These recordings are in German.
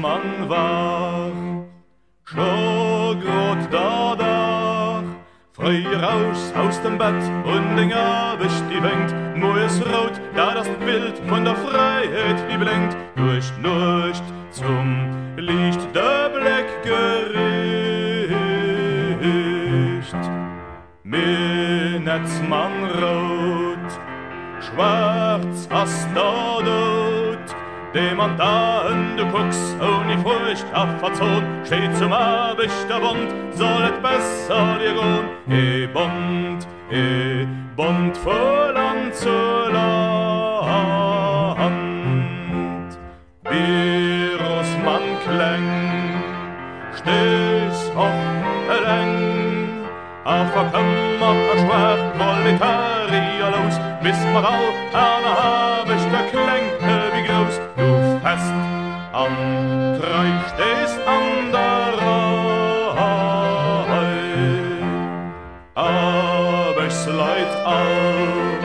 man war, schon grad dadach, frei raus aus dem Bett und den Abisch die Wendt, nur ist rot, da das Bild von der Freiheit die blinkt, durch Licht zum Licht der Blick gericht. Minetz man rot, schwarz as da dort, dem an da in du guckst, ohne Furcht auf Verzot, steht zum Abisch der Bund, soll et besser dir gehen. E Bund von Land zu Land. Virus man klang, stehst auch lang, auf der Kammer schwach, Proletarier los, bis man auch an Abisch der Klänge wie groß. Fest am Treu stehst an der Reihe, aber es leid auch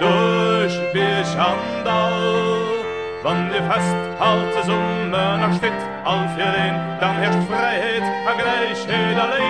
durch Bischandal. Wenn die Festhalte Summe nach steht auf ihr Lehn, dann herrscht Freiheit, gleich jeder Lehn.